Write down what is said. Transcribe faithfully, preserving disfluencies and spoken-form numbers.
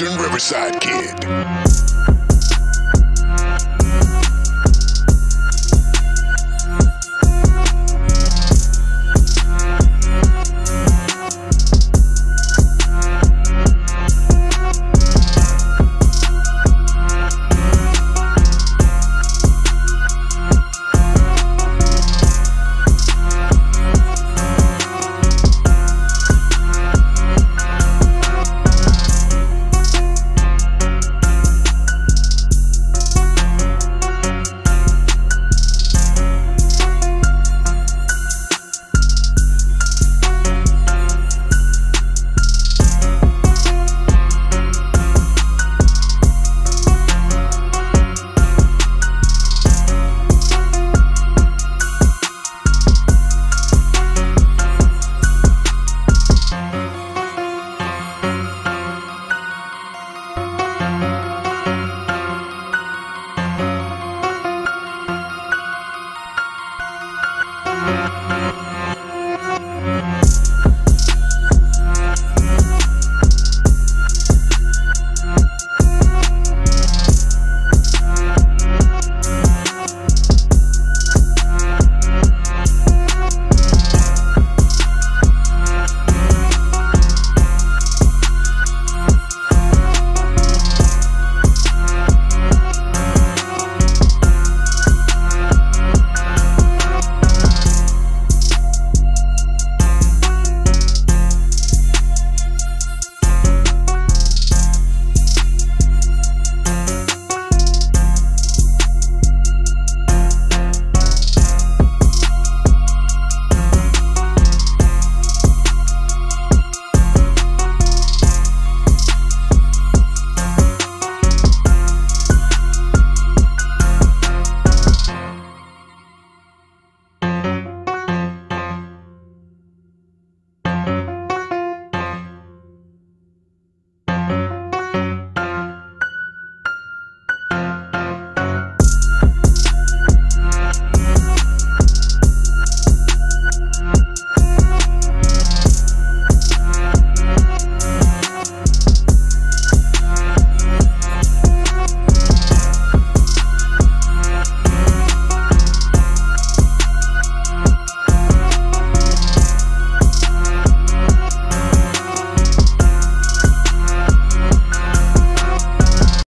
Houston Riverside Kid.